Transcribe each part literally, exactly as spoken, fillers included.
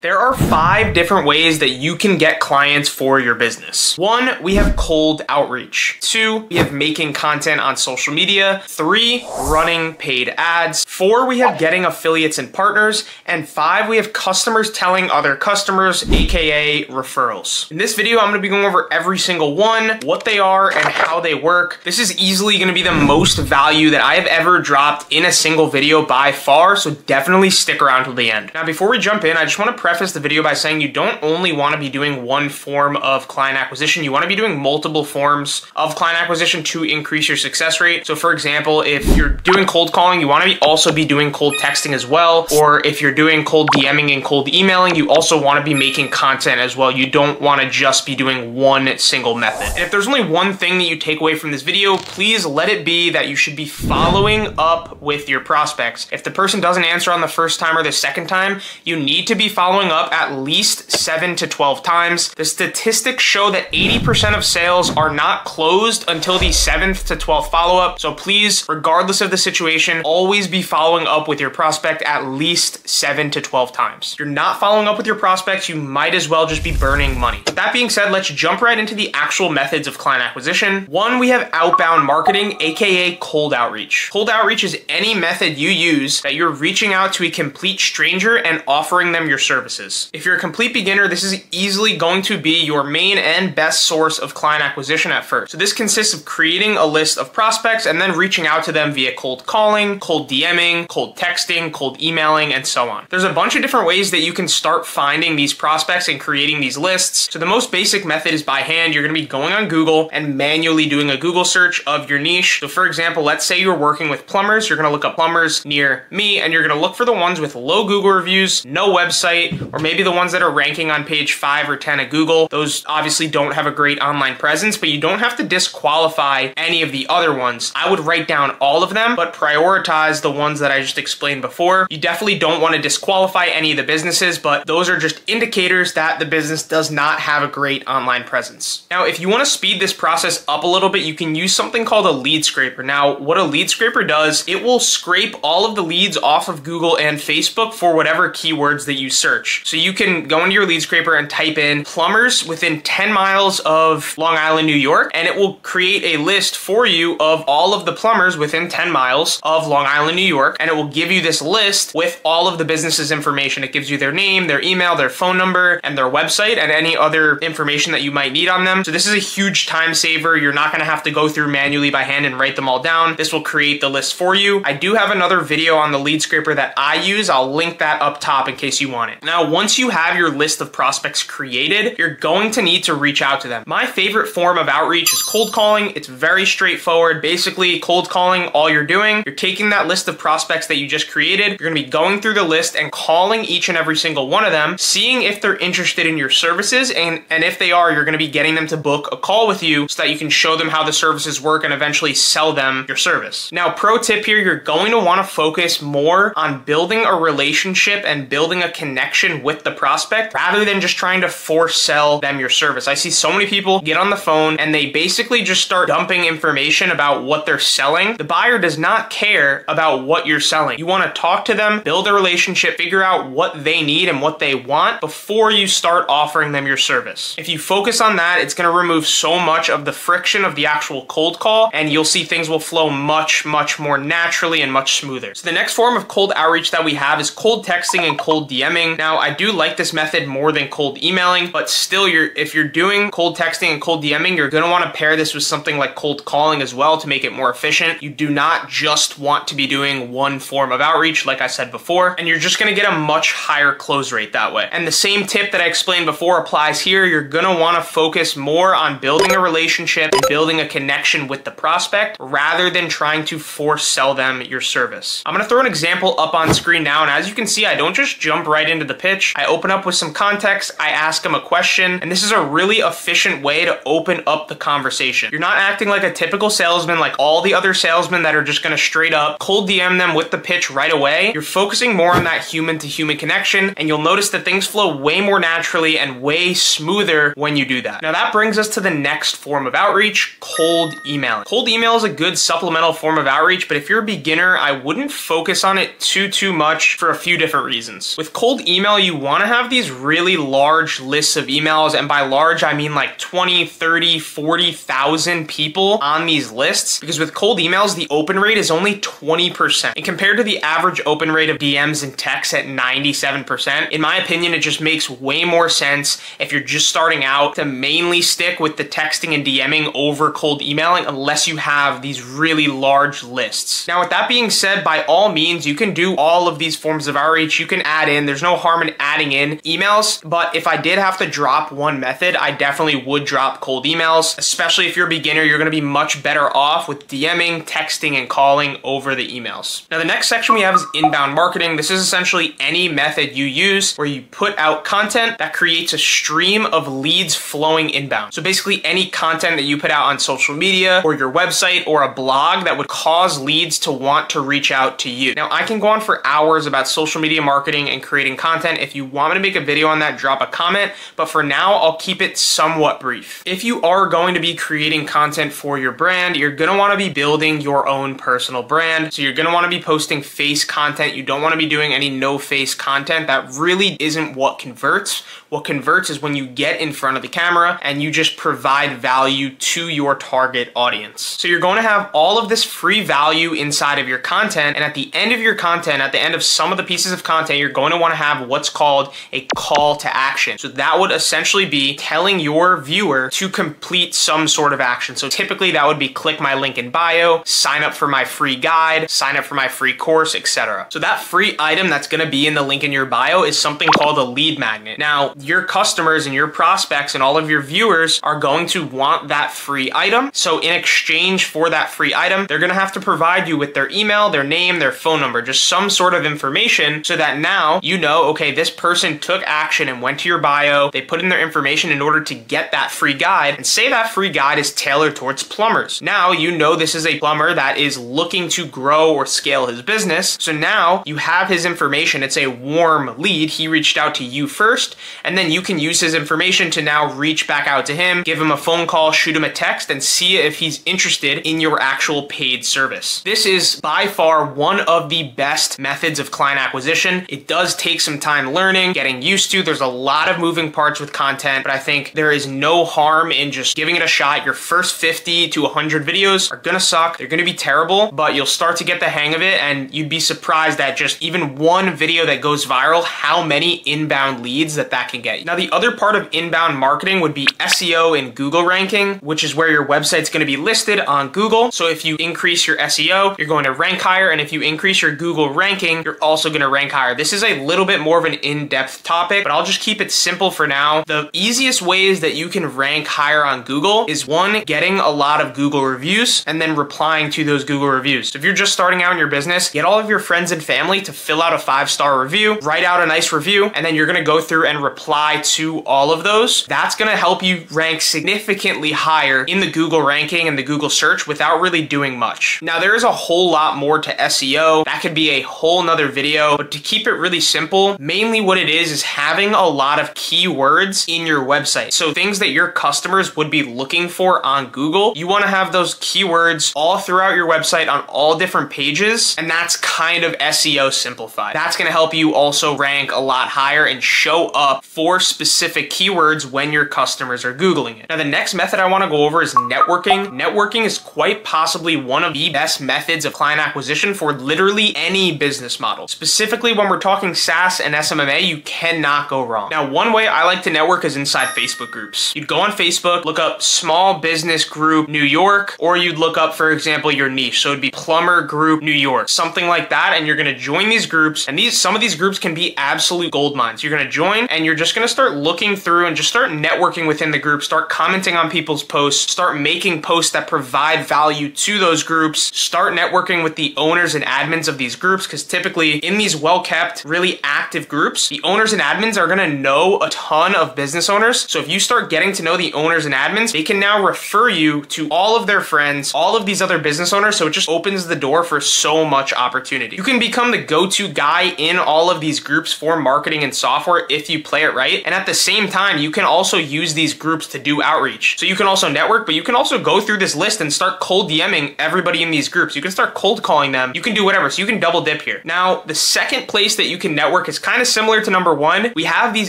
There are five different ways that you can get clients for your business. One, we have cold outreach. Two, we have making content on social media. Three, running paid ads. Four, we have getting affiliates and partners. And five, we have customers telling other customers, A K A referrals. In this video, I'm gonna be going over every single one, what they are and how they work. This is easily gonna be the most value that I have ever dropped in a single video by far, so definitely stick around till the end. Now, before we jump in, I just wanna pre preface the video by saying you don't only want to be doing one form of client acquisition, you want to be doing multiple forms of client acquisition to increase your success rate. So for example, if you're doing cold calling, you want to be also be doing cold texting as well. Or if you're doing cold DMing and cold emailing, you also want to be making content as well. You don't want to just be doing one single method. And if there's only one thing that you take away from this video, please let it be that you should be following up with your prospects. If the person doesn't answer on the first time or the second time, you need to be following up at least seven to twelve times. The statistics show that eighty percent of sales are not closed until the seventh to twelfth follow-up. So please, regardless of the situation, always be following up with your prospect at least seven to twelve times. If you're not following up with your prospects, you might as well just be burning money. With that being said, let's jump right into the actual methods of client acquisition. One, we have outbound marketing, A K A cold outreach. Cold outreach is any method you use that you're reaching out to a complete stranger and offering them your service. If you're a complete beginner, this is easily going to be your main and best source of client acquisition at first. So this consists of creating a list of prospects and then reaching out to them via cold calling, cold DMing, cold texting, cold emailing, and so on. There's a bunch of different ways that you can start finding these prospects and creating these lists. So the most basic method is by hand. You're going to be going on Google and manually doing a Google search of your niche. So for example, let's say you're working with plumbers. You're going to look up plumbers near me, and you're going to look for the ones with low Google reviews, no website, or maybe the ones that are ranking on page five or ten of Google. Those obviously don't have a great online presence, but you don't have to disqualify any of the other ones. I would write down all of them, but prioritize the ones that I just explained before. You definitely don't want to disqualify any of the businesses, but those are just indicators that the business does not have a great online presence. Now, if you want to speed this process up a little bit, you can use something called a lead scraper. Now, what a lead scraper does, it will scrape all of the leads off of Google and Facebook for whatever keywords that you search. So you can go into your lead scraper and type in plumbers within ten miles of Long Island, New York, and it will create a list for you of all of the plumbers within ten miles of Long Island, New York, and it will give you this list with all of the business's information. It gives you their name, their email, their phone number, and their website, and any other information that you might need on them. So this is a huge time saver. You're not going to have to go through manually by hand and write them all down. This will create the list for you. I do have another video on the lead scraper that I use. I'll link that up top in case you want it. Now, once you have your list of prospects created, you're going to need to reach out to them. My favorite form of outreach is cold calling. It's very straightforward. Basically, cold calling, all you're doing, you're taking that list of prospects that you just created, you're gonna be going through the list and calling each and every single one of them, seeing if they're interested in your services, and, and if they are, you're gonna be getting them to book a call with you so that you can show them how the services work and eventually sell them your service. Now, pro tip here, you're going to wanna focus more on building a relationship and building a connection with the prospect rather than just trying to force sell them your service. I see so many people get on the phone and they basically just start dumping information about what they're selling. The buyer does not care about what you're selling. You want to talk to them, build a relationship, figure out what they need and what they want before you start offering them your service. If you focus on that, it's going to remove so much of the friction of the actual cold call, and you'll see things will flow much, much more naturally and much smoother. So the next form of cold outreach that we have is cold texting and cold DMing. Now, Now, I do like this method more than cold emailing, but still, you're if you're doing cold texting and cold DMing, you're gonna wanna pair this with something like cold calling as well to make it more efficient. You do not just want to be doing one form of outreach, like I said before, and you're just gonna get a much higher close rate that way. And the same tip that I explained before applies here. You're gonna wanna focus more on building a relationship and building a connection with the prospect rather than trying to force sell them your service. I'm gonna throw an example up on screen now, and as you can see, I don't just jump right into the pitch. I open up with some context, I ask them a question, and this is a really efficient way to open up the conversation. You're not acting like a typical salesman, like all the other salesmen that are just gonna straight up cold D M them with the pitch right away. You're focusing more on that human to human connection, and you'll notice that things flow way more naturally and way smoother when you do that. Now that brings us to the next form of outreach, cold emailing. Cold email is a good supplemental form of outreach, but if you're a beginner, I wouldn't focus on it too, too much for a few different reasons. With cold email, email, you want to have these really large lists of emails. And by large, I mean like twenty, thirty, forty thousand people on these lists, because with cold emails, the open rate is only twenty percent. And compared to the average open rate of D Ms and texts at ninety-seven percent, in my opinion, it just makes way more sense if you're just starting out to mainly stick with the texting and DMing over cold emailing, unless you have these really large lists. Now, with that being said, by all means, you can do all of these forms of outreach. You can add in, there's no harm in adding in emails, but if I did have to drop one method, I definitely would drop cold emails. Especially if you're a beginner, you're gonna be much better off with DMing, texting, and calling over the emails. Now, the next section we have is inbound marketing. This is essentially any method you use where you put out content that creates a stream of leads flowing inbound. So basically any content that you put out on social media or your website or a blog that would cause leads to want to reach out to you. Now, I can go on for hours about social media marketing and creating content. If you want me to make a video on that, drop a comment, but for now, I'll keep it somewhat brief. If you are going to be creating content for your brand, you're gonna wanna be building your own personal brand. So you're gonna wanna be posting face content. You don't wanna be doing any no face content. That really isn't what converts. What converts is when you get in front of the camera and you just provide value to your target audience. So you're gonna have all of this free value inside of your content. And at the end of your content, at the end of some of the pieces of content, you're going to wanna have what's called a call to action. So that would essentially be telling your viewer to complete some sort of action. So typically that would be click my link in bio, sign up for my free guide, sign up for my free course, et cetera. So that free item that's gonna be in the link in your bio is something called a lead magnet. Now, your customers and your prospects and all of your viewers are going to want that free item. So in exchange for that free item, they're gonna have to provide you with their email, their name, their phone number, just some sort of information so that now you know, okay, this person took action and went to your bio, they put in their information in order to get that free guide, and say that free guide is tailored towards plumbers. Now you know this is a plumber that is looking to grow or scale his business. So now you have his information. It's a warm lead. He reached out to you first, and then you can use his information to now reach back out to him, give him a phone call, shoot him a text, and see if he's interested in your actual paid service. This is by far one of the best methods of client acquisition. It does take some time learning, getting used to. There's a lot of moving parts with content, but I think there is no harm in just giving it a shot. Your first fifty to one hundred videos are gonna suck. They're gonna be terrible, but you'll start to get the hang of it, and you'd be surprised that just even one video that goes viral, how many inbound leads that that can get you. Now, the other part of inbound marketing would be S E O and Google ranking, which is where your website's gonna be listed on Google. So if you increase your S E O, you're going to rank higher, and if you increase your Google ranking, you're also gonna rank higher. This is a little bit more of an in-depth topic, but I'll just keep it simple for now. The easiest ways that you can rank higher on Google is one, getting a lot of Google reviews and then replying to those Google reviews. So if you're just starting out in your business, get all of your friends and family to fill out a five-star review, write out a nice review, and then you're gonna go through and reply to all of those. That's gonna help you rank significantly higher in the Google ranking and the Google search without really doing much. Now, there is a whole lot more to S E O. That could be a whole nother video, but to keep it really simple, mainly what it is is having a lot of keywords in your website. So things that your customers would be looking for on Google, you wanna have those keywords all throughout your website on all different pages, and that's kind of S E O simplified. That's gonna help you also rank a lot higher and show up for specific keywords when your customers are Googling it. Now, the next method I wanna go over is networking. Networking is quite possibly one of the best methods of client acquisition for literally any business model. Specifically, when we're talking SaaS and S M M A, you cannot go wrong. Now, one way I like to network is inside Facebook groups. You'd go on Facebook, look up small business group New York, or you'd look up, for example, your niche. So it'd be plumber group New York, something like that, and you're gonna join these groups, and these some of these groups can be absolute gold mines. You're gonna join, and you're just gonna start looking through and just start networking within the group, start commenting on people's posts, start making posts that provide value to those groups, start networking with the owners and admins of these groups, because typically in these well-kept, really active groups, the owners and admins are gonna know a ton of business owners. So if you start getting to know the owners and admins, they can now refer you to all of their friends, all of these other business owners, so it just opens the door for so much opportunity. You can become the go-to guy in all of these groups for marketing and software if you play it right, and at the same time, you can also use these groups to do outreach. So you can also network, but you can also go through this list and start cold DMing everybody in these groups. You can start cold calling them. You can do whatever, so you can double dip here. Now, the second place that you can network is kind kind of similar to number one, we have these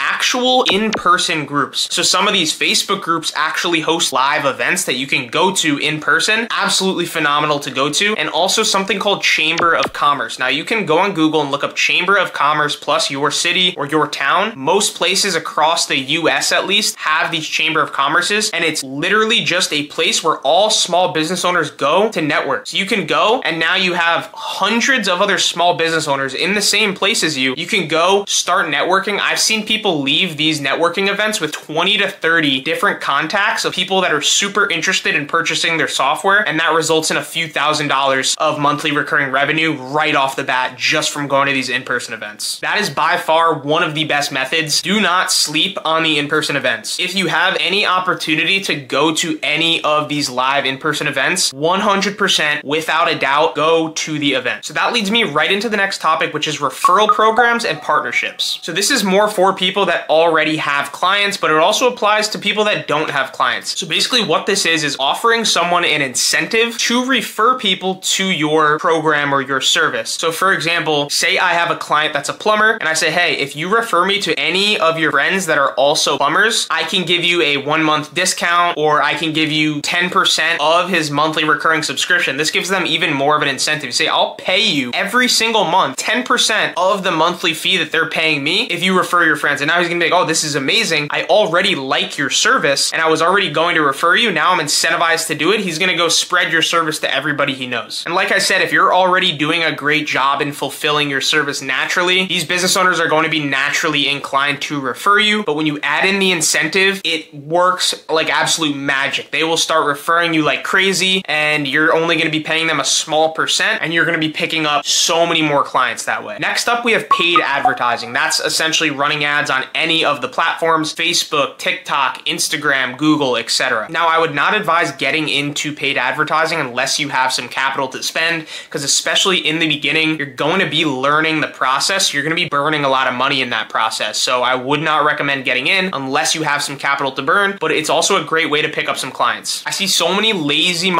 actual in-person groups. So some of these Facebook groups actually host live events that you can go to in person. Absolutely phenomenal to go to. And also something called Chamber of Commerce. Now you can go on Google and look up Chamber of Commerce plus your city or your town. Most places across the U S at least have these Chamber of Commerces, and it's literally just a place where all small business owners go to network. So you can go, and now you have hundreds of other small business owners in the same place as you. You can go start networking. I've seen people leave these networking events with twenty to thirty different contacts of people that are super interested in purchasing their software, and that results in a few thousand dollars of monthly recurring revenue right off the bat just from going to these in-person events. That is by far one of the best methods. Do not sleep on the in-person events. If you have any opportunity to go to any of these live in-person events, one hundred percent without a doubt, go to the event. So that leads me right into the next topic, which is referral programs and partnerships. So this is more for people that already have clients, but it also applies to people that don't have clients. So basically what this is, is offering someone an incentive to refer people to your program or your service. So for example, say I have a client that's a plumber, and I say, hey, if you refer me to any of your friends that are also plumbers, I can give you a one month discount, or I can give you ten percent of his monthly recurring subscription. This gives them even more of an incentive. Say, I'll pay you every single month, ten percent of the monthly fee that they're paying me if you refer your friends. And now he's gonna be like, oh, this is amazing. I already like your service and I was already going to refer you. Now I'm incentivized to do it. He's gonna go spread your service to everybody he knows. And like I said, if you're already doing a great job in fulfilling your service naturally, these business owners are going to be naturally inclined to refer you. But when you add in the incentive, it works like absolute magic. They will start referring you like crazy, and you're only gonna be paying them a small percent, and you're gonna be picking up so many more clients that way. Next up, we have paid advertising. That's essentially running ads on any of the platforms, Facebook, TikTok, Instagram, Google, et cetera. Now, I would not advise getting into paid advertising unless you have some capital to spend, because especially in the beginning, you're going to be learning the process. You're gonna be burning a lot of money in that process. So I would not recommend getting in unless you have some capital to burn, but it's also a great way to pick up some clients. I see so many lazy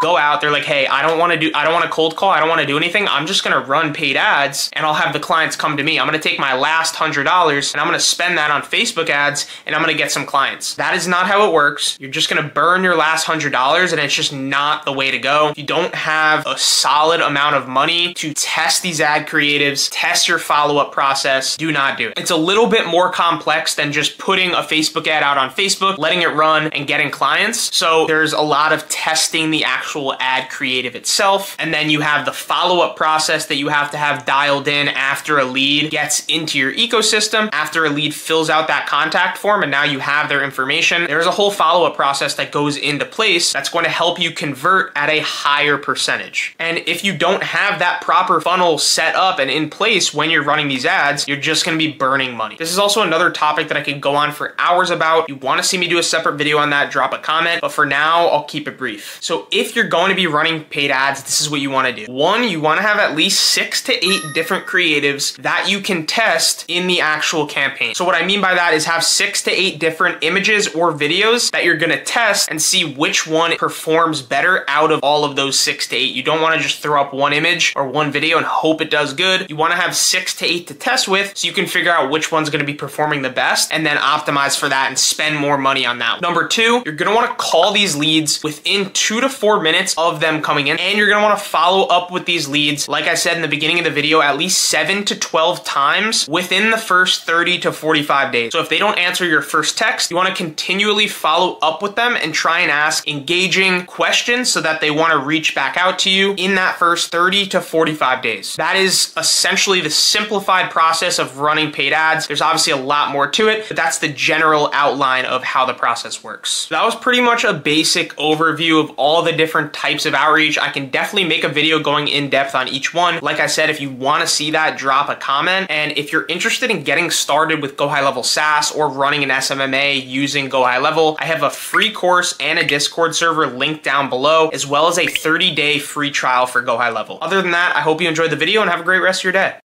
go out, they're like, hey, I don't wanna do, I don't wanna cold call, I don't wanna do anything, I'm just gonna run paid ads and I'll have the clients come to me. I'm gonna take my last hundred dollars and I'm gonna spend that on Facebook ads and I'm gonna get some clients. That is not how it works. You're just gonna burn your last hundred dollars and it's just not the way to go. You don't have a solid amount of money to test these ad creatives, test your follow-up process, do not do it. It's a little bit more complex than just putting a Facebook ad out on Facebook, letting it run and getting clients. So there's a lot of testing the actual actual ad creative itself. And then you have the follow-up process that you have to have dialed in after a lead gets into your ecosystem, after a lead fills out that contact form, and now you have their information. There's a whole follow-up process that goes into place that's going to help you convert at a higher percentage. And if you don't have that proper funnel set up and in place when you're running these ads, you're just going to be burning money. This is also another topic that I could go on for hours about. You want to see me do a separate video on that, drop a comment, but for now, I'll keep it brief. So if you're You're going to be running paid ads, this is what you want to do. One, you want to have at least six to eight different creatives that you can test in the actual campaign. So what I mean by that is have six to eight different images or videos that you're going to test and see which one performs better out of all of those six to eight. You don't want to just throw up one image or one video and hope it does good. You want to have six to eight to test with so you can figure out which one's going to be performing the best and then optimize for that and spend more money on that. Number two, you're going to want to call these leads within two to four minutes minutes of them coming in, and you're gonna wanna follow up with these leads, like I said in the beginning of the video, at least seven to twelve times within the first thirty to forty-five days. So if they don't answer your first text, you wanna continually follow up with them and try and ask engaging questions so that they wanna reach back out to you in that first thirty to forty-five days. That is essentially the simplified process of running paid ads. There's obviously a lot more to it, but that's the general outline of how the process works. So that was pretty much a basic overview of all the different types of outreach. I can definitely make a video going in depth on each one. Like I said, if you want to see that, drop a comment. And if you're interested in getting started with GoHighLevel SaaS or running an S M M A using GoHighLevel, I have a free course and a Discord server linked down below, as well as a thirty day free trial for GoHighLevel. Other than that, I hope you enjoyed the video and have a great rest of your day.